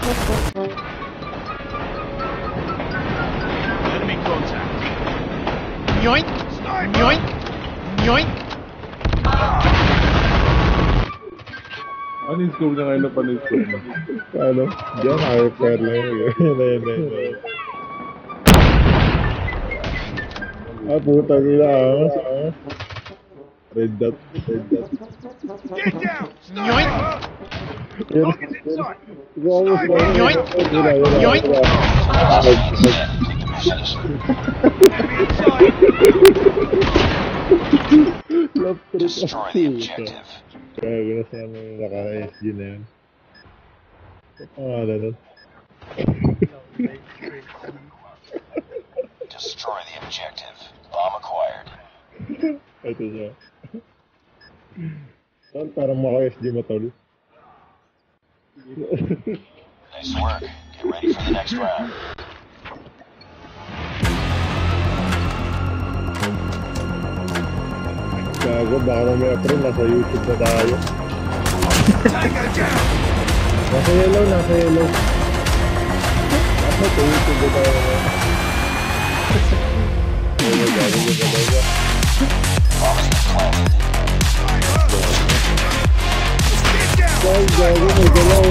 Enemy contact. Yoink! Yoink! Yoink! Panis ko na kayo na panis ko. Ano? Diyan ay fair lang yun. Yun. Ah, putang ina. Red dot. Red dot. Get down! Yoink! Yoink! Yoink! Yoink! Yoink! Destroy the objective. Grabe, nasa naman naka-SG na yun. Pangalan nun. Destroy the objective. Bomb acquired. Ito siya. Tol, parang maka-SG mo, tol. Nice work. Get ready for the next round. Gago, baka mamaya pre, nasa YouTube na tayo. Nasa yellow, nasa yellow. Nasa YouTube na tayo. Gago, gago, gago. Gago, gago, gago.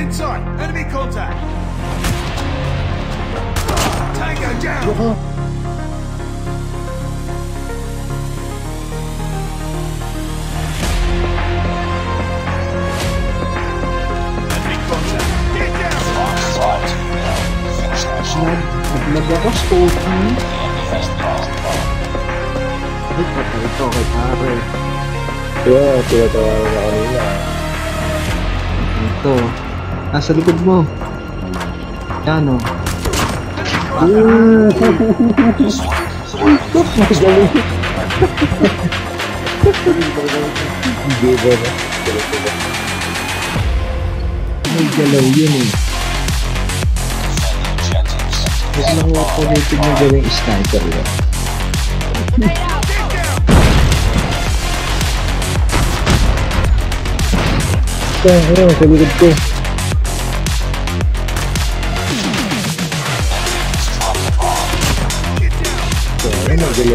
Inside! Enemy contact! Tango down! Enemy contact! Get down! Finish that. Nasa likod mo. Ano? May galaw yun eh. Huwag lang ako ulitin na gawing sniper yun. Pero, sa likod ko. Get down, no.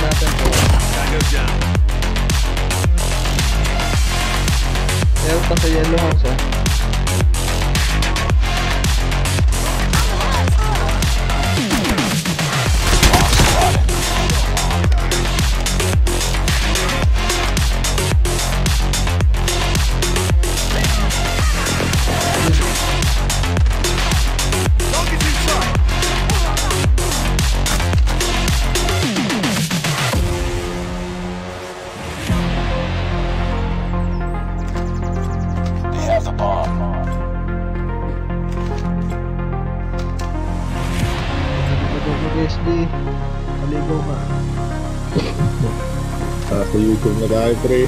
natin. Ayaw pa sa yellow house ah. Leslie, maligaw ka. Sa YouTube na tayo, pre.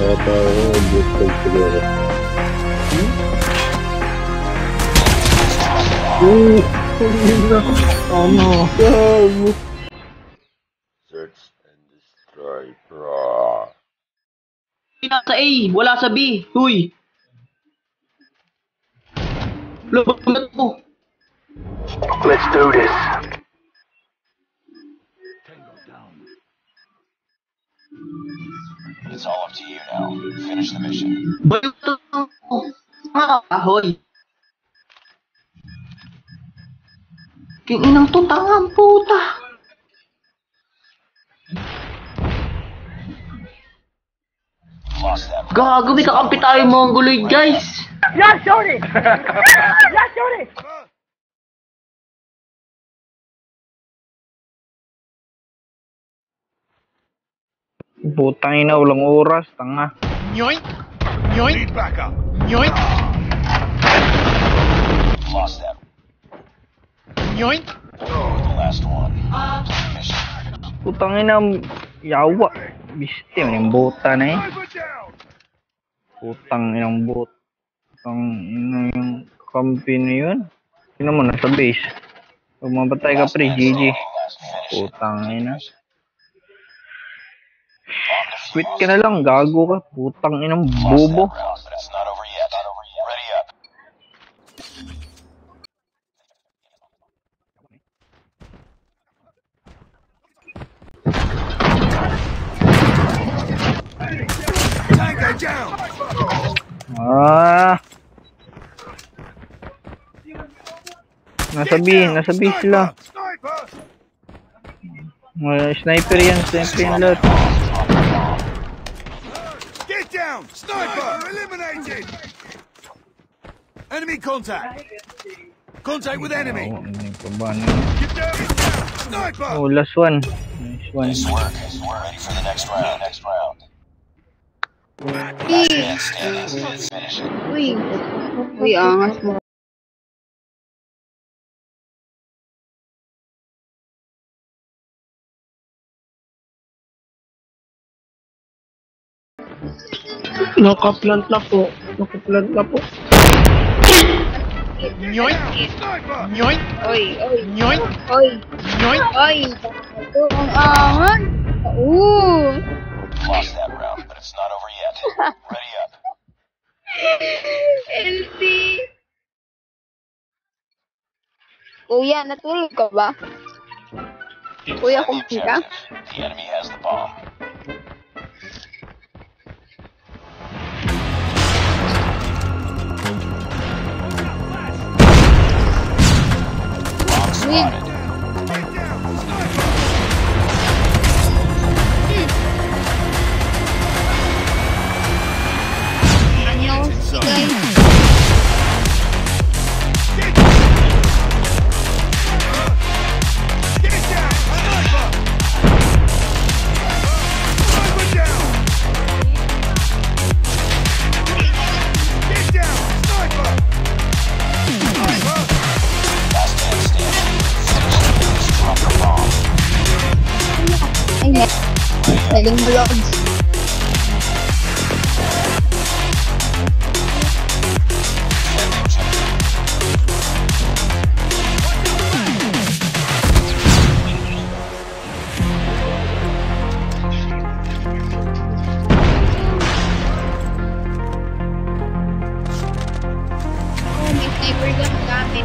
Nakatawa ko, good time siguro. Oh no. Search and destroy, bro. Pina sa A, wala sa B. Huy. Laban ko. Let's do this. It's all up to you now. Finish the mission. Ahoy. King inang to, tangang puta. Gago, may kakampi tayo mongoloid, guys. Yeah, shoot it! Yeah, shoot it! Butang ina, ulang oras, tanga. Yoink! Yoink! Yoink! Lost that. Yoink! The last one. Butang ina, yawa. Biste, yung bota na eh. Putang inang bot. Putang inang yung kampi na yun. Sino mo na sa base? Pag mapatay ka pre, GG. Putang ina. Quit ka na lang, gago ka. Putang inang bobo. Ah. Nasabi sila. Sniper yan, sniper yan lahat. Get down, sniper eliminated. Enemy contact. Contact with enemy. Oh, last one. Nice one. We're ready for the next round. Uy, angas mo. Nakaplant na po. Nyoy! Nyoy! Nyoy! Oy! Ito ang angas! Lost that round, but it's not over yet. Ready up. LP. Kuya, natulog ka ba? Kuya, kumpli ka? The enemy has the bomb. Bomb spotted. Selling vlogs. Oh, may sniper gun gamit.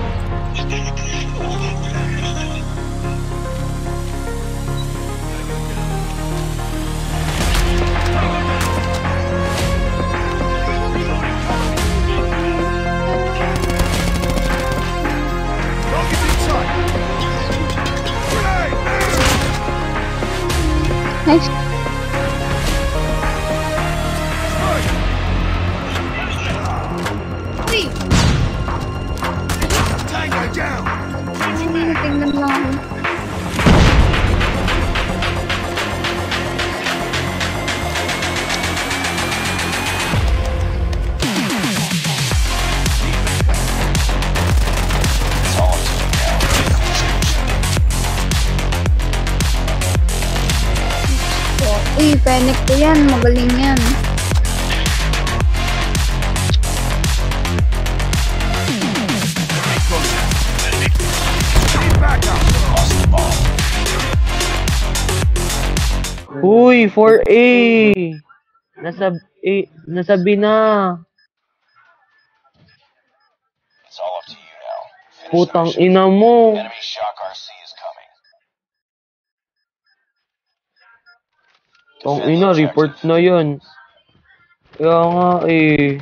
Nice. Uy! Tingnan lang. Uy, panic ko yan. Magaling yan. Uy, 4A! Nasabi na. Putang ina mo. Putang ina, report na yun. Kaya nga eh.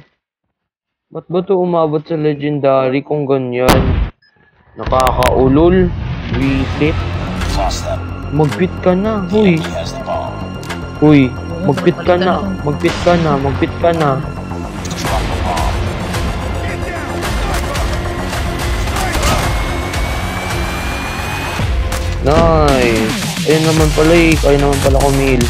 Ba't ba ito umabot sa legendary kung ganyan? Nakakaulol. Reset. Mag-quit ka na, huy. Huy, mag-quit ka na. Mag-quit ka na, mag-quit ka na. Nice. Ayun naman pala eh. Ayun naman pala kumil.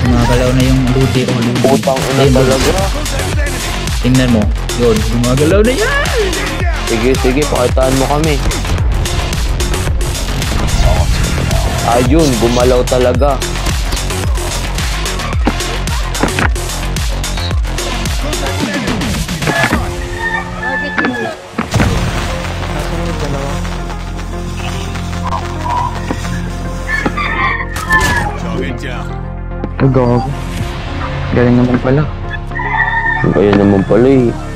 Gumagalaw na yung lute ko. Putang ina talaga. Tingnan mo. Yun, gumagalaw na yan. Sige, sige, pakitaan mo kami. Ayun, gumalaw talaga. Galing naman pala. Ayun naman pala eh.